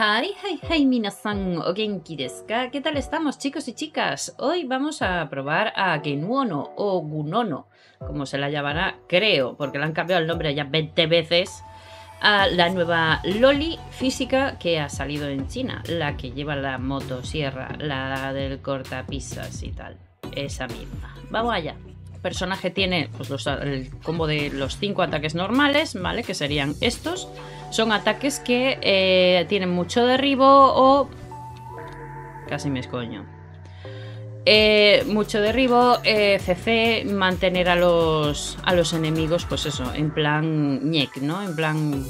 Hi, hi, hi, minasan, o genki desu ka? ¿Qué tal estamos, chicos y chicas? Hoy vamos a probar a Genuono o Gunonno, como se la llamará, creo, porque le han cambiado el nombre ya 20 veces, a la nueva Loli física que ha salido en China, la que lleva la motosierra, la del cortapisas y tal, esa misma. Vamos allá. El personaje tiene pues, el combo de los 5 ataques normales, ¿vale? Que serían estos. Son ataques que tienen mucho derribo o... Casi me escoño. Mucho derribo, CC, mantener a los enemigos, pues eso, en plan ñek, ¿no? En plan,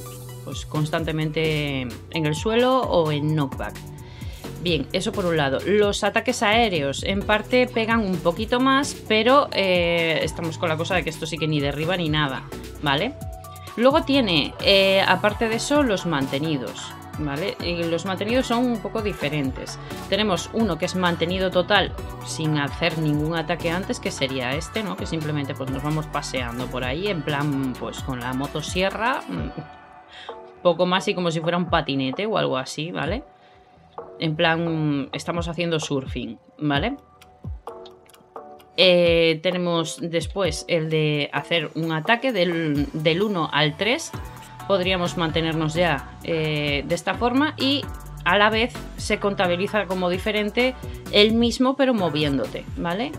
pues constantemente en el suelo o en knockback. Bien, eso por un lado. Los ataques aéreos en parte pegan un poquito más, pero estamos con la cosa de que esto sí que ni derriba ni nada, ¿vale? Luego tiene, aparte de eso, los mantenidos, ¿vale? Y los mantenidos son un poco diferentes. Tenemos uno que es mantenido total sin hacer ningún ataque antes, que sería este, ¿no? Que simplemente pues, nos vamos paseando por ahí, en plan, pues con la motosierra, un poco más y como si fuera un patinete o algo así, ¿vale? En plan, estamos haciendo surfing, ¿vale? Tenemos después el de hacer un ataque del 1 al 3. Podríamos mantenernos ya de esta forma y a la vez se contabiliza como diferente el mismo pero moviéndote, ¿vale?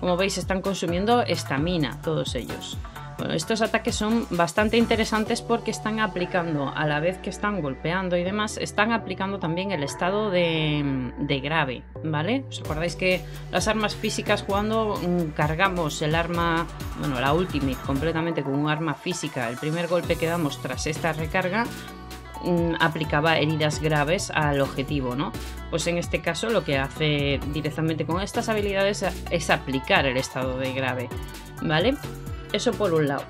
Como veis están consumiendo estamina todos ellos. Bueno, estos ataques son bastante interesantes porque están aplicando, a la vez que están golpeando y demás, están aplicando también el estado de grave, ¿vale? ¿Os acordáis que las armas físicas cuando cargamos el arma, bueno, la ultimate completamente con un arma física, el primer golpe que damos tras esta recarga aplicaba heridas graves al objetivo, ¿no? Pues en este caso lo que hace directamente con estas habilidades es aplicar el estado de grave, ¿vale? Eso por un lado.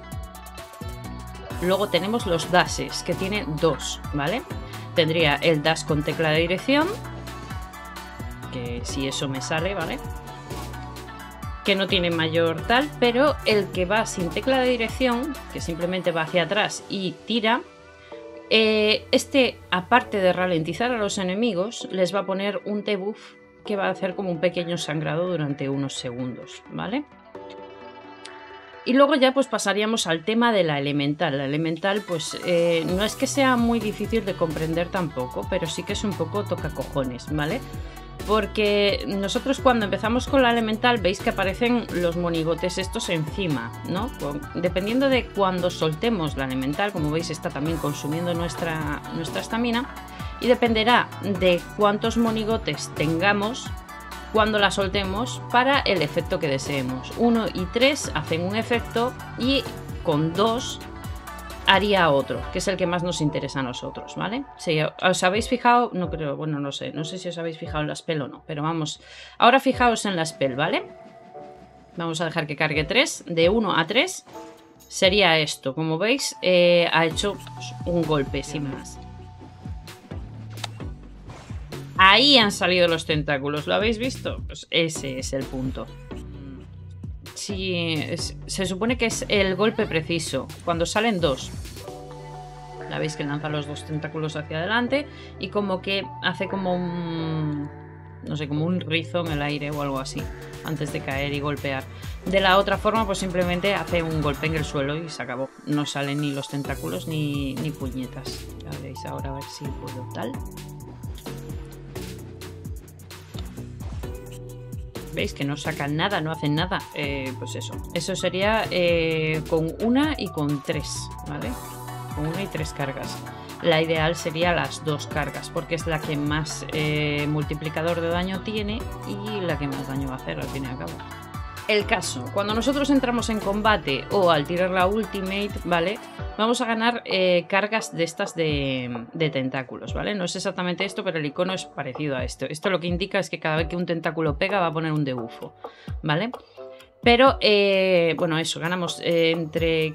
Luego tenemos los dashes, que tiene 2, ¿vale? Tendría el dash con tecla de dirección, que si eso me sale, ¿vale? Que no tiene mayor tal, pero el que va sin tecla de dirección, que simplemente va hacia atrás y tira, este, aparte de ralentizar a los enemigos, les va a poner un debuff que va a hacer como un pequeño sangrado durante unos segundos, ¿vale? Y luego ya pues pasaríamos al tema de la elemental. La elemental pues no es que sea muy difícil de comprender tampoco, pero sí que es un poco tocacojones, ¿vale? Porque nosotros cuando empezamos con la elemental veis que aparecen los monigotes estos encima, ¿no? Pues, dependiendo de cuando soltemos la elemental, como veis está también consumiendo nuestra estamina y dependerá de cuántos monigotes tengamos cuando la soltemos para el efecto que deseemos. 1 y 3 hacen un efecto y con 2 haría otro, que es el que más nos interesa a nosotros, ¿vale? Si os habéis fijado, no creo, bueno, no sé si os habéis fijado en la spell o no, pero vamos, ahora fijaos en la spell, ¿vale? Vamos a dejar que cargue 3, de 1 a 3 sería esto, como veis, ha hecho un golpe sin más. Ahí han salido los tentáculos, ¿lo habéis visto? Pues ese es el punto. Sí, se supone que es el golpe preciso, cuando salen 2. Ya veis que lanza los 2 tentáculos hacia adelante y como que hace como un... no sé, como un rizo en el aire o algo así, antes de caer y golpear. De la otra forma, pues simplemente hace un golpe en el suelo y se acabó. No salen ni los tentáculos ni puñetas. Ya veis, ahora a ver si puedo tal... Veis que no sacan nada, no hacen nada, pues eso sería con 1 y con 3, ¿vale? Con 1 y 3 cargas. La ideal sería las 2 cargas, porque es la que más multiplicador de daño tiene y la que más daño va a hacer al fin y al cabo. El caso, cuando nosotros entramos en combate o al tirar la ultimate, ¿vale? Vamos a ganar cargas de estas de tentáculos, ¿vale? No es exactamente esto, pero el icono es parecido a esto. Esto lo que indica es que cada vez que un tentáculo pega va a poner un debufo, ¿vale? Pero, bueno, eso, ganamos entre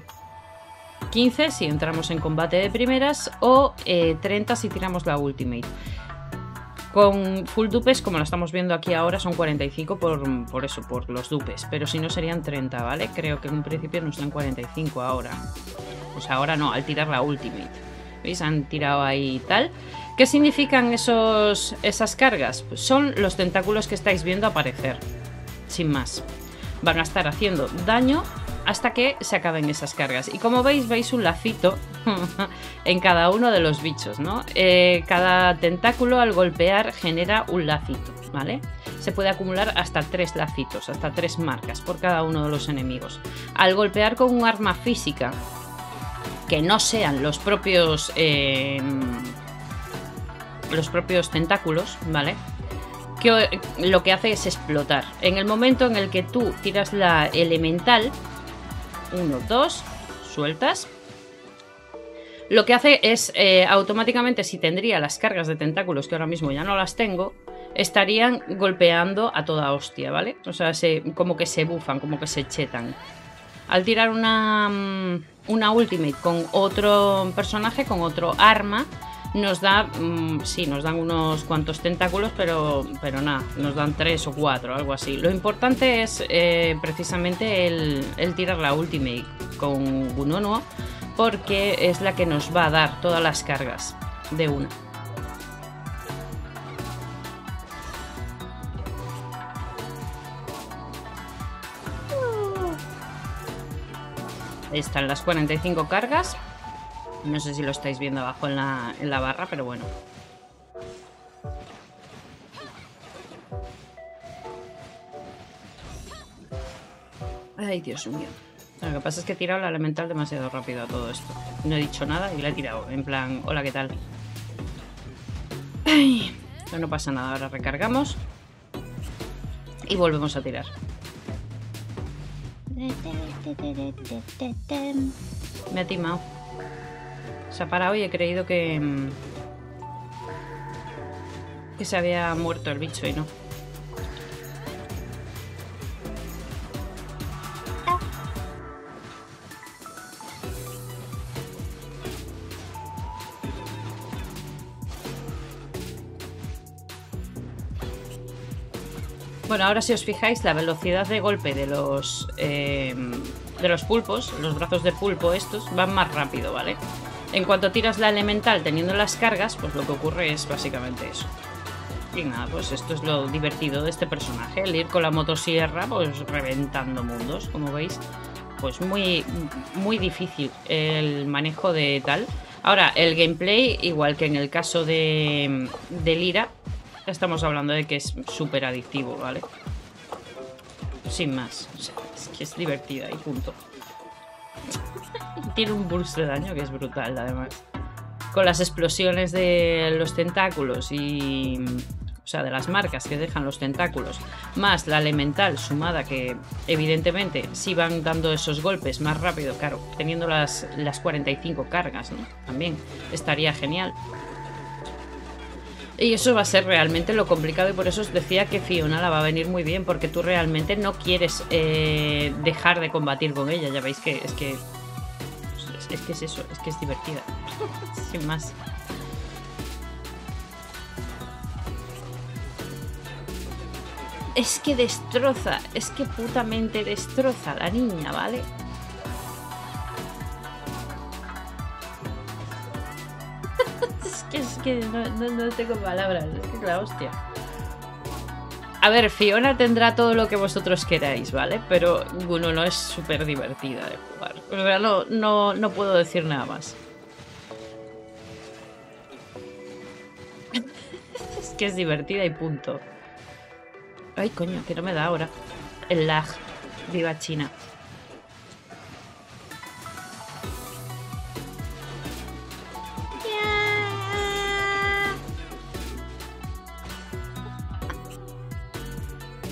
15 si entramos en combate de primeras o 30 si tiramos la ultimate. Con full dupes, como lo estamos viendo aquí ahora, son 45 por eso, por los dupes. Pero si no serían 30, ¿vale? Creo que en un principio nos dan 45 ahora. Pues ahora no, al tirar la ultimate. ¿Veis? Han tirado ahí y tal. ¿Qué significan esas cargas? Pues son los tentáculos que estáis viendo aparecer, sin más. Van a estar haciendo daño hasta que se acaben esas cargas. Y como veis, veis un lacito en cada uno de los bichos, ¿no? Cada tentáculo al golpear genera un lacito, ¿vale? Se puede acumular hasta 3 lacitos, hasta 3 marcas por cada uno de los enemigos. Al golpear con un arma física, que no sean los propios tentáculos, ¿vale? Que lo que hace es explotar. En el momento en el que tú tiras la elemental, 1, 2, sueltas. Lo que hace es, automáticamente, si tendría las cargas de tentáculos, que ahora mismo ya no las tengo, estarían golpeando a toda hostia, ¿vale? O sea, como que se bufan, como que se chetan. Al tirar una ultimate con otro personaje, con otro arma, nos da, sí, nos dan unos cuantos tentáculos, pero nada, nos dan 3 o 4, algo así. Lo importante es precisamente el tirar la ultimate con Gunonno, porque es la que nos va a dar todas las cargas de una. Ahí están las 45 cargas. No sé si lo estáis viendo abajo en la barra, pero bueno. Ay, Dios mío. Lo que pasa es que he tirado la elemental demasiado rápido a todo esto. No he dicho nada y la he tirado. En plan, hola, ¿qué tal? Ay, no pasa nada. Ahora recargamos. Y volvemos a tirar. Me ha timado. Se ha parado y he creído que se había muerto el bicho y no. Bueno, ahora si os fijáis, la velocidad de golpe de los pulpos, los brazos de pulpo estos, van más rápido, ¿vale? En cuanto tiras la elemental teniendo las cargas, pues lo que ocurre es básicamente eso. Y nada, pues esto es lo divertido de este personaje, el ir con la motosierra, pues reventando mundos, como veis. Pues muy, muy difícil el manejo de tal. Ahora, el gameplay, igual que en el caso de Lira, estamos hablando de que es súper adictivo, ¿vale? Sin más, o sea, es que es divertida y punto. Tiene un burst de daño que es brutal, además. Con las explosiones de los tentáculos y... O sea, de las marcas que dejan los tentáculos. Más la elemental sumada que, evidentemente, sí van dando esos golpes más rápido. Claro, teniendo las 45 cargas, ¿no? También estaría genial. Y eso va a ser realmente lo complicado, y por eso os decía que Fiona la va a venir muy bien, porque tú realmente no quieres dejar de combatir con ella. Ya veis que es que es eso, es que es divertida. Sin más. Es que destroza, es que putamente destroza a la niña, ¿vale? Es que no tengo palabras, es que es la hostia. A ver, Fiona tendrá todo lo que vosotros queráis, ¿vale? Pero Gunonno es súper divertida de jugar. O sea, no puedo decir nada más. Es que es divertida y punto. Ay, coño, que no me da ahora. El lag. Viva China.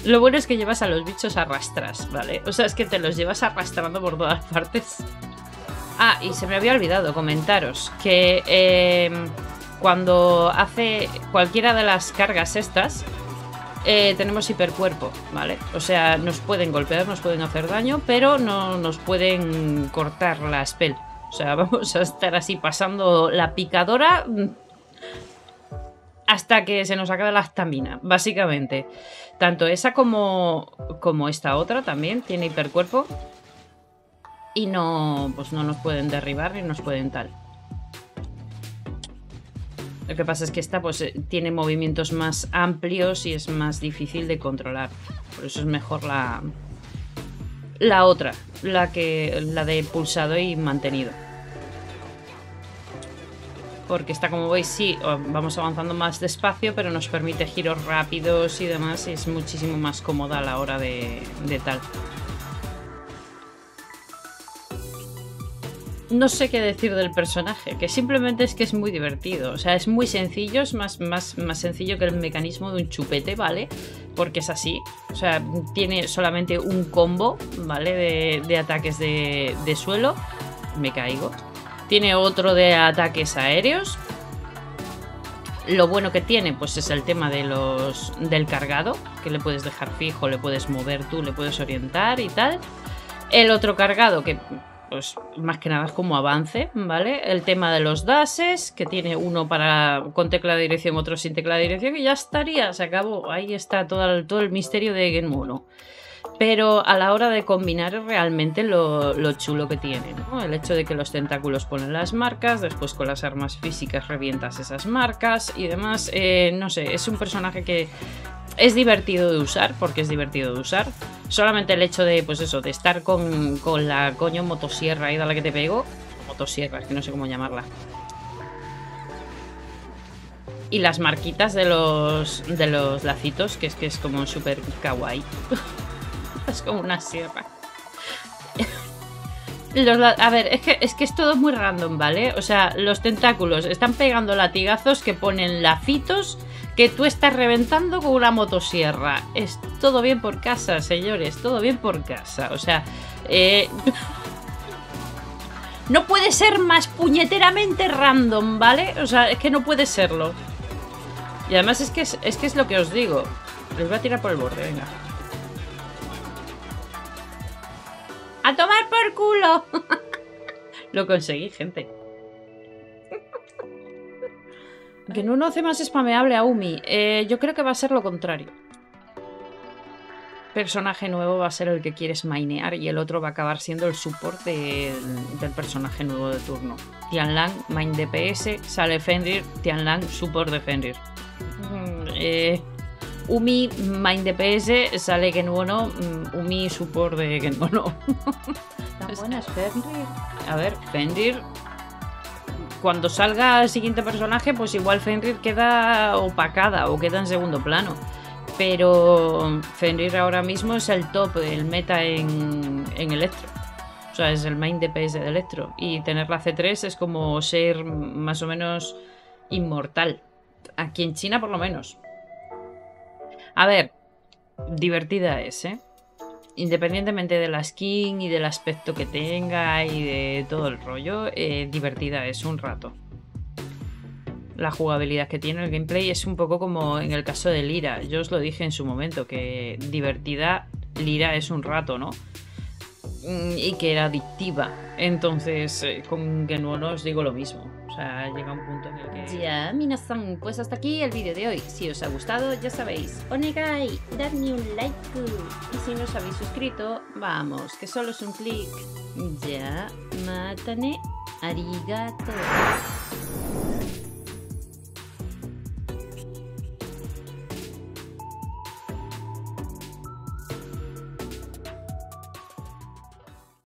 Lo bueno es que llevas a los bichos a rastras, ¿vale? O sea, es que te los llevas arrastrando por todas partes. Ah, y se me había olvidado comentaros que cuando hace cualquiera de las cargas estas, tenemos hipercuerpo, ¿vale? O sea, nos pueden golpear, nos pueden hacer daño, pero no nos pueden cortar la spell. O sea, vamos a estar así pasando la picadora hasta que se nos acabe la estamina, básicamente. Tanto esa como esta otra también tiene hipercuerpo. Y no, pues no nos pueden derribar ni nos pueden tal. Lo que pasa es que esta pues tiene movimientos más amplios y es más difícil de controlar. Por eso es mejor la otra, la de pulsado y mantenido. Porque esta, como veis, sí, vamos avanzando más despacio, pero nos permite giros rápidos y demás, y es muchísimo más cómoda a la hora de tal. No sé qué decir del personaje, que simplemente es que es muy divertido. O sea, es muy sencillo, es más sencillo que el mecanismo de un chupete, ¿vale? Porque es así. O sea, tiene solamente un combo, ¿vale? De ataques de suelo. Me caigo. Tiene otro de ataques aéreos. Lo bueno que tiene, pues es el tema del cargado, que le puedes dejar fijo, le puedes mover tú, le puedes orientar y tal. El otro cargado que... pues más que nada es como avance, ¿vale? El tema de los dashes, que tiene uno con tecla de dirección, otro sin tecla de dirección, y ya estaría, se acabó. Ahí está todo el misterio de Genuono. Pero a la hora de combinar es realmente lo chulo que tiene, ¿no? El hecho de que los tentáculos ponen las marcas, después con las armas físicas revientas esas marcas y demás. No sé, es un personaje que... es divertido de usar, porque es divertido de usar. Solamente el hecho de, pues eso, de estar con la coño motosierra ahí de la que te pego. Motosierra, es que no sé cómo llamarla. Y las marquitas de los lacitos, que es como súper kawaii. Es como una sierra. A ver, es que es todo muy random, ¿vale? O sea, los tentáculos están pegando latigazos que ponen lacitos que tú estás reventando con una motosierra. Es todo bien por casa, señores, todo bien por casa. O sea, no puede ser más puñeteramente random, ¿vale? O sea, es que no puede serlo. Y además es que es lo que os digo. Les voy a tirar por el borde, venga. ¡A tomar por culo! Lo conseguí, gente. Que no hace más spameable a Umi. Yo creo que va a ser lo contrario. Personaje nuevo va a ser el que quieres mainear y el otro va a acabar siendo el support del personaje nuevo de turno. Tianlang, main DPS, sale Fenrir, Tianlang, support de Fenrir. Umi, main DPS, sale Genuono, Umi, support de Genuono. Tan buenas, Fenrir. A ver, Fenrir. Cuando salga el siguiente personaje, pues igual Fenrir queda opacada o queda en segundo plano. Pero Fenrir ahora mismo es el top, el meta en Electro. O sea, es el main DPS de Electro. Y tener la C3 es como ser más o menos inmortal. Aquí en China, por lo menos. A ver, divertida es, ¿eh? Independientemente de la skin y del aspecto que tenga y de todo el rollo, divertida es un rato. La jugabilidad que tiene, el gameplay, es un poco como en el caso de Lira. Yo os lo dije en su momento, que divertida Lira es un rato, ¿no? Y que era adictiva. Entonces, con Genuono os digo lo mismo. O sea, llega un punto en el que... Ya, minasan, pues hasta aquí el vídeo de hoy. Si os ha gustado, ya sabéis, onegai, dadme un like. Y si no os habéis suscrito, vamos, que solo es un clic. Ya, matane, arigato.